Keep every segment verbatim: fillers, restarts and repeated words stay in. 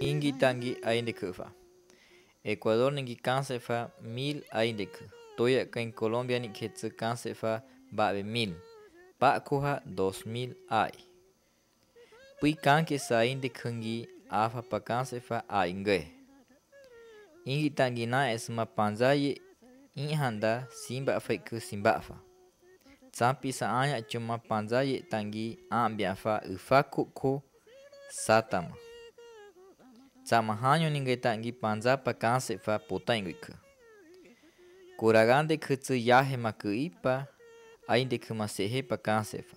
Ingi tangi aindecufa. Ecuador ni Gikansifa mil aindecu. Toyaken Colombia ni Tzutoni babe mil. Pacuya dos mil ay. Pui kanki sa aindekungi afa pakansifa aingue. Ingi tangi na esma panzaye inhanda simba feiku simbafa. Zampi sa anya chuma panzaye tangi ambiafa ufakuko satama. Samahanyo ninge tangi panza pa kanse fa potainguiku. Kuragande kutsu yahe maku ipa, ainde kumasehe pa kanse fa.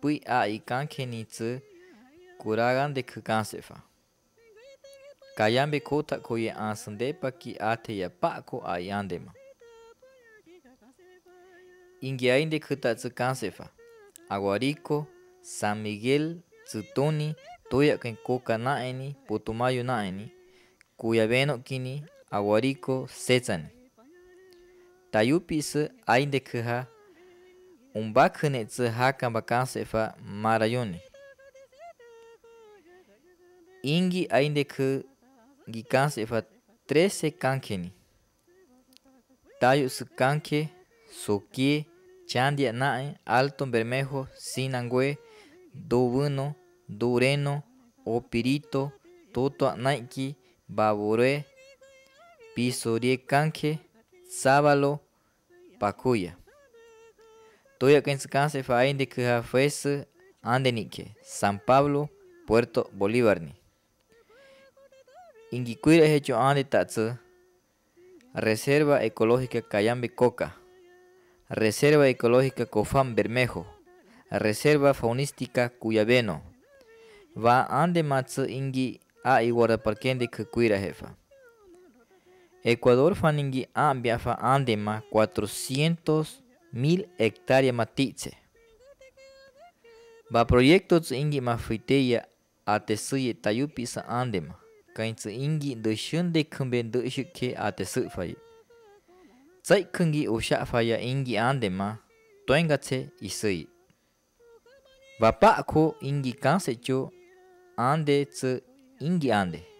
Pui a ikanke nitsu, kuragande kukanse fa. Cayambe kota koye ansandepa ki ate ya pako a yandema. Ingi ainde kutatsu kanse fa. Aguarico, San Miguel, Tzutoni, Toyaken Koka naeni, Potomayo naeni, Kuyabeno Kini, Aguarico, Sechan. Tayupis ainde kuha, Umbakne tsuhakan bakansefa Marayone. Ingi ainde ku gikansefa Trese kankeni. Tayus kanke, Sokie, Chandia naen, Alto Bermejo, Sinangue, Dubuno, Dureno, Opirito, Toto Naiki, Babure, Pisurie Canque, Sábalo, Pacuya. Toyaken Kansefa ainde kuha fese andenike, San Pablo, Puerto Bolívar ni. Ingikuira hecho ande tatsu, Reserva Ecológica Cayambe Coca, Reserva Ecológica Cofán Bermejo, Reserva Faunística Cuyabeno. Va ande matsu ingi a iguara parkende kukuira jefa. Ecuador faningi ambiafa andema cuatrocientos mil hectárea matitse. Va proyecto tsu ingi mafiteya atesuye tayupisa andema. Kaintsu ingi dushunde kumbe dushuke atesu faye. Tsai kungi usha faya ingi andema tuengatse isuye. Va pako ingi kansecho ande tsu ingi ande.